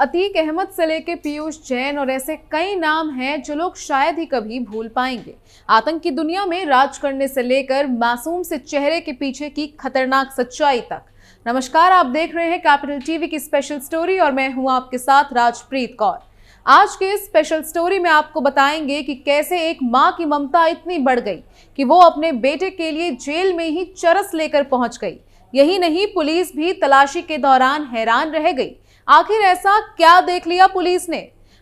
अतीक अहमद से लेकर पीयूष जैन और ऐसे कई नाम हैं जो लोग शायद ही कभी भूल पाएंगे। आतंक की दुनिया में राज करने से लेकर मासूम से चेहरे के पीछे की खतरनाक सच्चाई तक। नमस्कार, आप देख रहे हैं कैपिटल टीवी की स्पेशल स्टोरी और मैं हूं आपके साथ राजप्रीत कौर। आज के इस स्पेशल स्टोरी में आपको बताएंगे कि कैसे एक मां की ममता इतनी बढ़ गई कि वो अपने बेटे के लिए जेल में ही चरस लेकर पहुंच गई। यही नहीं, पुलिस भी तलाशी के दौरान हैरान रह गई। आखिर ऐसा क्या देख लिया पुलिस ने?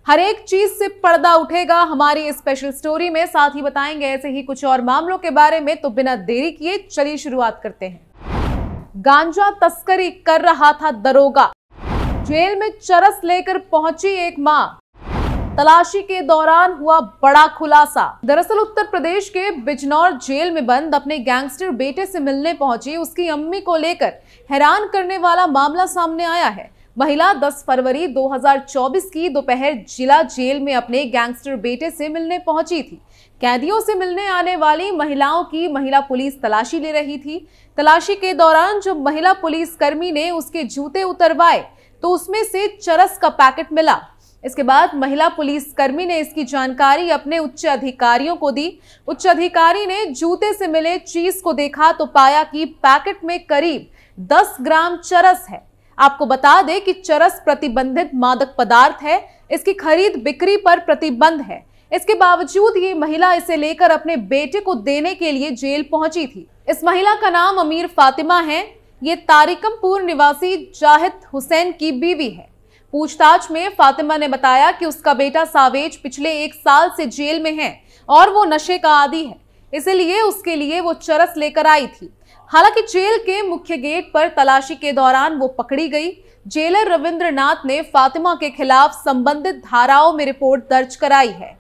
हर एक चीज से पर्दा उठेगा हमारी इस स्पेशल स्टोरी में। साथ ही बताएंगे ऐसे ही कुछ और मामलों के बारे में। तो बिना देरी किए चलिए शुरुआत करते हैं। गांजा तस्करी कर रहा था दरोगा, जेल में चरस लेकर पहुंची एक मां, तलाशी के दौरान हुआ बड़ा खुलासा। दरअसल उत्तर प्रदेश के बिजनौर जेल में बंद अपने गैंगस्टर बेटे से मिलने पहुंची उसकी अम्मी को लेकर हैरान करने वाला मामला सामने आया है। महिला 10 फरवरी 2024 की दोपहर जिला जेल में अपने गैंगस्टर बेटे से मिलने पहुंची थी। कैदियों से मिलने आने वाली महिलाओं की महिला पुलिस तलाशी ले रही थी। तलाशी के दौरान जब महिला पुलिसकर्मी ने उसके जूते उतरवाए तो उसमें से चरस का पैकेट मिला। इसके बाद महिला पुलिसकर्मी ने इसकी जानकारी अपने उच्च अधिकारियों को दी। उच्च अधिकारी ने जूते से मिले चीज को देखा तो पाया कि पैकेट में करीब 10 ग्राम चरस है। आपको बता दें कि चरस प्रतिबंधित मादक पदार्थ है। इसकी खरीद बिक्री पर प्रतिबंध है। इसके बावजूद ये महिला इसे लेकर अपने बेटे को देने के लिए जेल पहुंची थी। इस महिला का नाम अमीर फातिमा है। ये तारिकमपुर निवासी जाहिद हुसैन की बीवी है। पूछताछ में फातिमा ने बताया कि उसका बेटा सावेज पिछले 1 साल से जेल में है और वो नशे का आदी है, इसलिए उसके लिए वो चरस लेकर आई थी। हालांकि जेल के मुख्य गेट पर तलाशी के दौरान वो पकड़ी गई। जेलर रविंद्रनाथ ने फातिमा के खिलाफ संबंधित धाराओं में रिपोर्ट दर्ज कराई है।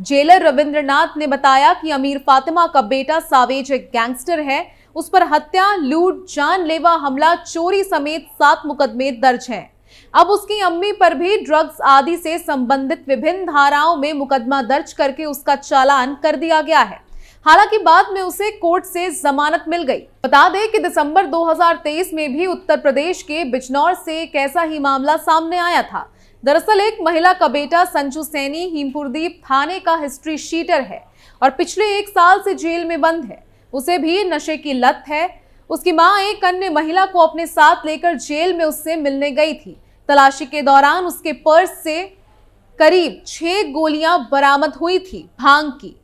जेलर रविंद्रनाथ ने बताया कि अमीर फातिमा का बेटा सावेज एक गैंगस्टर है। उस पर हत्या, लूट, जानलेवा हमला, चोरी समेत 7 मुकदमे दर्ज हैं। अब उसकी अम्मी पर भी ड्रग्स आदि से संबंधित विभिन्न धाराओं में मुकदमा दर्ज करके उसका चालान कर दिया गया है। हालांकि बाद में उसे कोर्ट से जमानत मिल गई। बता दें कि दिसंबर 2023 में भी उत्तर प्रदेश के बिजनौर से एक ऐसा ही मामला सामने आया था। दरअसल एक महिला का बेटा संजू सैनी हिंपुरदी थाने का हिस्ट्री शीटर है और पिछले 1 साल से जेल में बंद है। उसे भी नशे की लत है। उसकी मां एक अन्य महिला को अपने साथ लेकर जेल में उससे मिलने गई थी। तलाशी के दौरान उसके पर्स से करीब 6 गोलियां बरामद हुई थी, भांग की।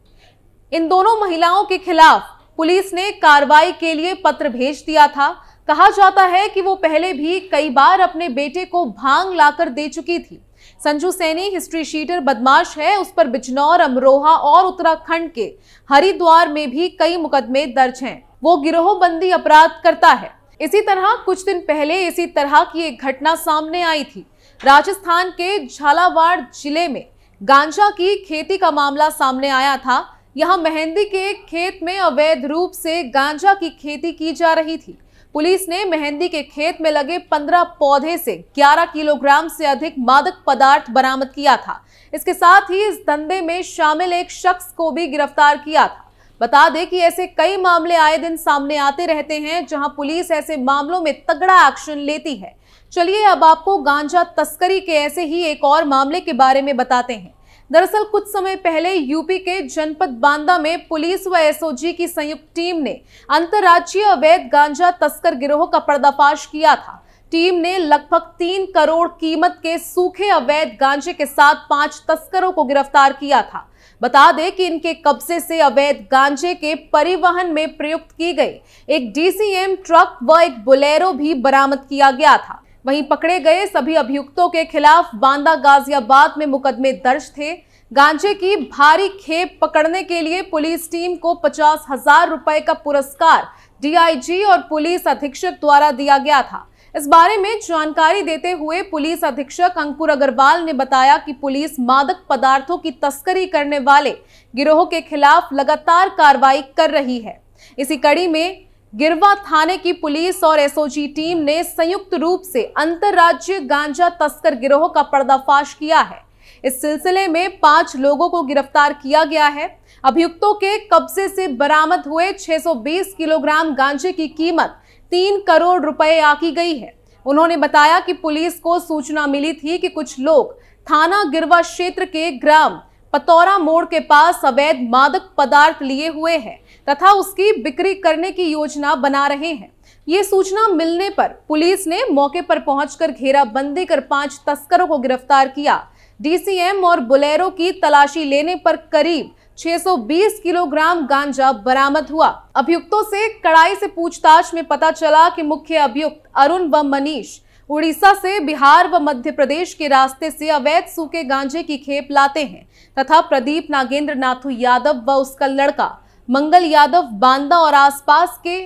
इन दोनों महिलाओं के खिलाफ पुलिस ने कार्रवाई के लिए पत्र भेज दिया था। कहा जाता है कि वो पहले भी कई बार अपने बेटे को भांग लाकर दे चुकी थी। संजू सैनी हिस्ट्री शीटर बदमाश है। उस पर बिजनौर, अमरोहा और उत्तराखंड के हरिद्वार में भी कई मुकदमे दर्ज हैं। वो गिरोहबंदी अपराध करता है। इसी तरह कुछ दिन पहले इसी तरह की एक घटना सामने आई थी। राजस्थान के झालावाड़ जिले में गांजा की खेती का मामला सामने आया था। यहां मेहंदी के एक खेत में अवैध रूप से गांजा की खेती की जा रही थी। पुलिस ने मेहंदी के खेत में लगे 15 पौधे से 11 किलोग्राम से अधिक मादक पदार्थ बरामद किया था। इसके साथ ही इस धंधे में शामिल एक शख्स को भी गिरफ्तार किया था। बता दें कि ऐसे कई मामले आए दिन सामने आते रहते हैं जहां पुलिस ऐसे मामलों में तगड़ा एक्शन लेती है। चलिए अब आपको गांजा तस्करी के ऐसे ही एक और मामले के बारे में बताते हैं। दरअसल कुछ समय पहले यूपी के जनपद बांदा में पुलिस व एसओजी की संयुक्त टीम ने अंतर्राज्यीय अवैध गांजा तस्कर गिरोह का पर्दाफाश किया था। टीम ने लगभग 3 करोड़ कीमत के सूखे अवैध गांजे के साथ 5 तस्करों को गिरफ्तार किया था। बता दें कि इनके कब्जे से अवैध गांजे के परिवहन में प्रयुक्त की गई एक डीसीएम ट्रक व एक बोलेरो भी बरामद किया गया था। वहीं पकड़े गए सभी अभियुक्तों के खिलाफ बांदा, गाजियाबाद में मुकदमे दर्ज थे। गांजे की भारी खेप पकड़ने के लिए पुलिस टीम को 50,000 रुपए का पुरस्कार डीआईजी और पुलिस अधीक्षक द्वारा दिया गया था। इस बारे में जानकारी देते हुए पुलिस अधीक्षक अंकुर अग्रवाल ने बताया कि पुलिस मादक पदार्थों की तस्करी करने वाले गिरोह के खिलाफ लगातार कार्रवाई कर रही है। इसी कड़ी में गिरवा थाने की पुलिस और एसओजी टीम ने संयुक्त रूप से अंतर्राज्यीय गांजा तस्कर गिरोह का पर्दाफाश किया है। इस सिलसिले में 5 लोगों को गिरफ्तार किया गया है। अभियुक्तों के कब्जे से बरामद हुए 620 किलोग्राम गांजे की कीमत 3 करोड़ रुपए आकी गई है। उन्होंने बताया कि पुलिस को सूचना मिली थी कि कुछ लोग थाना गिरवा क्षेत्र के ग्राम पतौरा मोड़ के पास अवैध मादक पदार्थ लिए हुए हैं तथा उसकी बिक्री करने की योजना बना रहे हैं। ये सूचना मिलने पर पुलिस ने मौके पर पहुंचकर घेराबंदी कर 5 तस्करों को गिरफ्तार किया। डीसीएम और बोलेरो की तलाशी लेने पर करीब 620 किलोग्राम गांजा बरामद हुआ। अभियुक्तों से कड़ाई से पूछताछ में पता चला कि मुख्य अभियुक्त अरुण व मनीष उड़ीसा से बिहार व मध्य प्रदेश के रास्ते से अवैध सूखे गांजे की खेप लाते हैं तथा प्रदीप, नागेंद्र, नाथु यादव व उसका लड़का मंगल यादव बांदा और आसपास के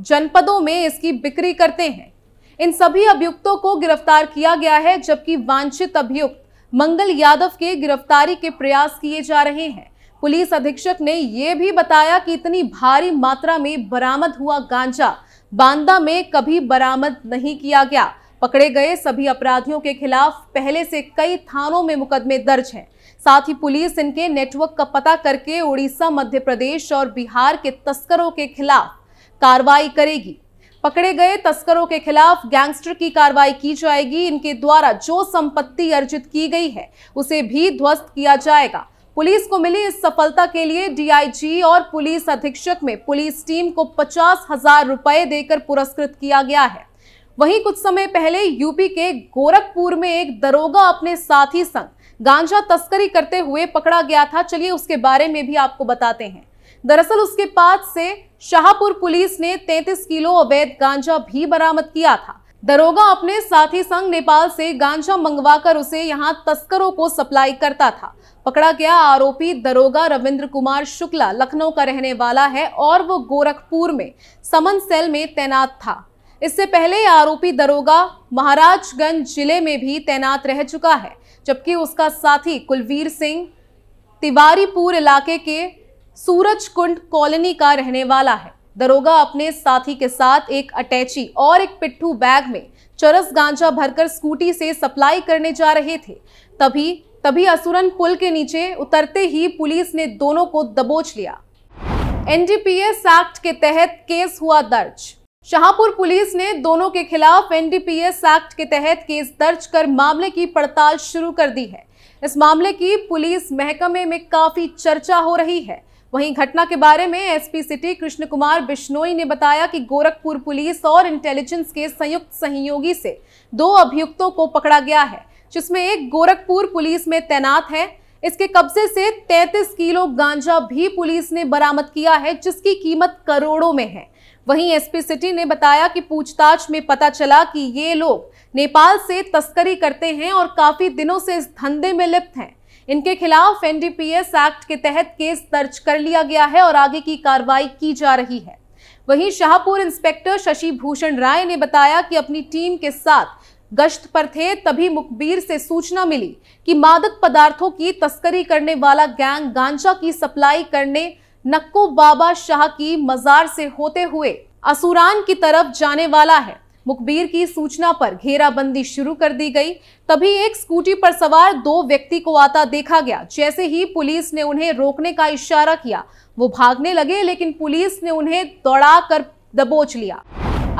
जनपदों में इसकी बिक्री करते हैं। इन सभी अभियुक्तों को गिरफ्तार किया गया है, जबकि वांछित अभियुक्त मंगल यादव के गिरफ्तारी के प्रयास किए जा रहे हैं। पुलिस अधीक्षक ने यह भी बताया कि इतनी भारी मात्रा में बरामद हुआ गांजा बांदा में कभी बरामद नहीं किया गया। पकड़े गए सभी अपराधियों के खिलाफ पहले से कई थानों में मुकदमे दर्ज हैं। साथ ही पुलिस इनके नेटवर्क का पता करके उड़ीसा, मध्य प्रदेश और बिहार के तस्करों के खिलाफ कार्रवाई करेगी। पकड़े गए तस्करों के खिलाफ गैंगस्टर की कार्रवाई की जाएगी। इनके द्वारा जो संपत्ति अर्जित की गई है उसे भी ध्वस्त किया जाएगा। पुलिस को मिली इस सफलता के लिए डीआईजी और पुलिस अधीक्षक में पुलिस टीम को 50,000 रुपए देकर पुरस्कृत किया गया है। वहीं कुछ समय पहले यूपी के गोरखपुर में एक दरोगा अपने साथी संग गांजा तस्करी करते हुए पकड़ा गया था। चलिए उसके बारे में भी आपको बताते हैं। दरअसल उसके पास से शाहपुर पुलिस ने 33 किलो अवैध गांजा भी बरामद किया था। दरोगा अपने साथी संग नेपाल से गांजा मंगवाकर उसे यहां तस्करों को सप्लाई करता था। पकड़ा गया आरोपी दरोगा रविंद्र कुमार शुक्ला लखनऊ का रहने वाला है और वो गोरखपुर में समन सेल में तैनात था। इससे पहले आरोपी दरोगा महाराजगंज जिले में भी तैनात रह चुका है, जबकि उसका साथी कुलवीर सिंह तिवारीपुर इलाके के सूरजकुंड कॉलोनी का रहने वाला है। दरोगा अपने साथी के साथ एक अटैची और एक पिट्ठू बैग में चरस गांजा भरकर स्कूटी से सप्लाई करने जा रहे थे। तभी असुरन पुल के नीचे उतरते ही पुलिस ने दोनों को दबोच लिया। एनडीपीएस एक्ट के तहत केस हुआ दर्ज। शाहपुर पुलिस ने दोनों के खिलाफ एनडीपीएस एक्ट के तहत केस दर्ज कर मामले की पड़ताल शुरू कर दी है। इस मामले की पुलिस महकमे में काफी चर्चा हो रही है। वहीं घटना के बारे में एसपी सिटी कृष्ण कुमार बिश्नोई ने बताया कि गोरखपुर पुलिस और इंटेलिजेंस के संयुक्त सहयोगी से 2 अभियुक्तों को पकड़ा गया है, जिसमें एक गोरखपुर पुलिस में तैनात है। इसके कब्जे से 33 किलो गांजा भी पुलिस ने बरामद किया है, जिसकी कीमत करोड़ों में है। वहीं एसपी सिटी ने बताया कि पूछताछ में पता चला कि ये लोग नेपाल से तस्करी करते हैं और काफी दिनों से इस धंधे में लिप्त हैं। इनके खिलाफ एनडीपीएस एक्ट के तहत केस दर्ज कर लिया गया है और आगे की कार्रवाई की जा रही है। वहीं शाहपुर इंस्पेक्टर शशि भूषण राय ने बताया कि अपनी टीम के साथ गश्त पर थे, तभी मुखबिर से सूचना मिली कि मादक पदार्थों की तस्करी करने वाला गैंग गांजा की सप्लाई करने नक्को बाबा शाह की मजार से होते हुए असुरान की तरफ जाने वाला है। मुखबिर की सूचना पर घेराबंदी शुरू कर दी गई। तभी एक स्कूटी पर सवार 2 व्यक्ति को आता देखा गया। जैसे ही पुलिस ने उन्हें रोकने का इशारा किया, वो भागने लगे, लेकिन पुलिस ने उन्हें दौड़ाकर दबोच लिया।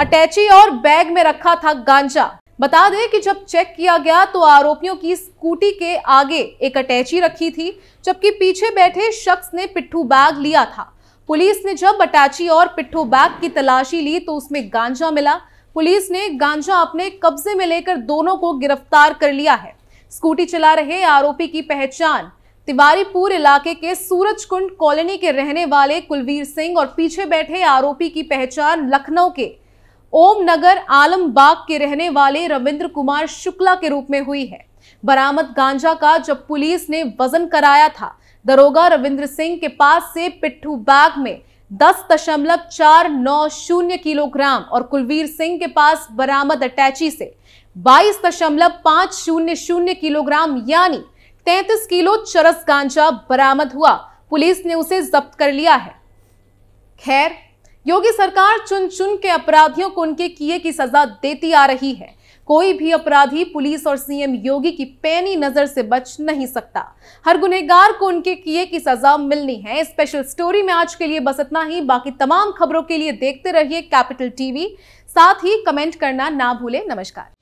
अटैची और बैग में रखा था गांजा। बता दें कि जब चेक किया गया तो आरोपियों की स्कूटी के आगे एक अटैची रखी थी, जबकि पीछे बैठे शख्स ने पिट्ठू बैग लिया था। पुलिस ने जब अटैची और पिट्ठू बैग की तलाशी ली तो उसमें गांजा मिला। पुलिस ने गांजा अपने कब्जे में लेकर दोनों को गिरफ्तार कर लिया है। स्कूटी चला रहे आरोपी की पहचान तिवारीपुर इलाके के सूरजकुंड कॉलोनी के रहने वाले कुलवीर सिंह और पीछे बैठे आरोपी की पहचान लखनऊ के ओम नगर आलम बाग के रहने वाले रविंद्र कुमार शुक्ला के रूप में हुई है। बरामद गांजा का जब पुलिस ने वजन कराया था, दरोगा रविंद्र सिंह के पास से पिट्ठू बैग में 10.490 किलोग्राम और कुलवीर सिंह के पास बरामद अटैची से 22.500 किलोग्राम यानी 33 किलो चरस गांजा बरामद हुआ। पुलिस ने उसे जब्त कर लिया है। खैर, योगी सरकार चुन चुन के अपराधियों को उनके किए की सजा देती आ रही है। कोई भी अपराधी पुलिस और सीएम योगी की पैनी नजर से बच नहीं सकता। हर गुनहगार को उनके किए की सजा मिलनी है। स्पेशल स्टोरी में आज के लिए बस इतना ही। बाकी तमाम खबरों के लिए देखते रहिए कैपिटल टीवी। साथ ही कमेंट करना ना भूलें। नमस्कार।